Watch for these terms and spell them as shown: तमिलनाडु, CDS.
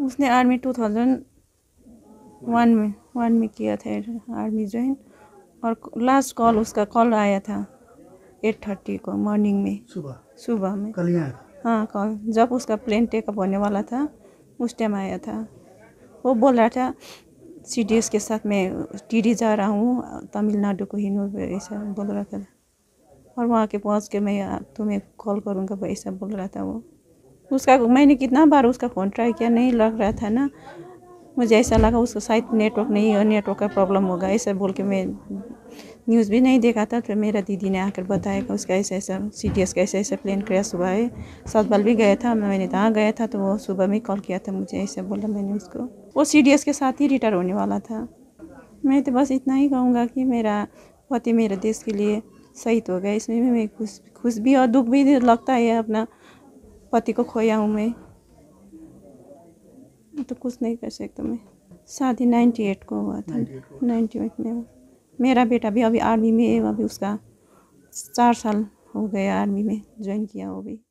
उसने आर्मी 2001 में किया था आर्मी ज्वाइन, और लास्ट कॉल उसका आया था 8:30 को मॉर्निंग में, सुबह में कल आया था। हाँ कॉल, जब उसका प्लेन टेकअप होने वाला था उस टाइम आया था। वो बोल रहा था CDS के साथ मैं टीडी जा रहा हूँ तमिलनाडु को, हिनूर ऐसा बोल रहा था, और वहाँ के पहुँच के मैं तुम्हें कॉल करूँगा ऐसा बोल रहा था वो। उसका मैंने कितना बार उसका फ़ोन ट्राई किया, नहीं लग रहा था ना, मुझे ऐसा लगा उसको शायद नेटवर्क नहीं है, नेटवर्क का प्रॉब्लम होगा ऐसा बोल के। मैं न्यूज़ भी नहीं देखा था, तो मेरा दीदी ने आकर बताया कि उसका ऐसा ऐसा CDS का ऐसा ऐसा प्लेन क्रैश हुआ है। सातबल भी गया था, मैंने वहाँ गया था, तो वो सुबह में कॉल किया था मुझे ऐसा बोला मैंने उसको। वो CDS के साथ ही रिटायर होने वाला था। मैं तो बस इतना ही कहूँगा कि मेरा पति मेरे देश के लिए शहीद हो गया, इसमें भी मैं खुश भी और दुख भी लगता है। अपना पति को खोया हूँ मैं, तो कुछ नहीं कर सकता मैं। शादी 98 को हुआ था, 98 में। मेरा बेटा भी अभी आर्मी में है, अभी उसका 4 साल हो गया आर्मी में ज्वाइन किया वो भी।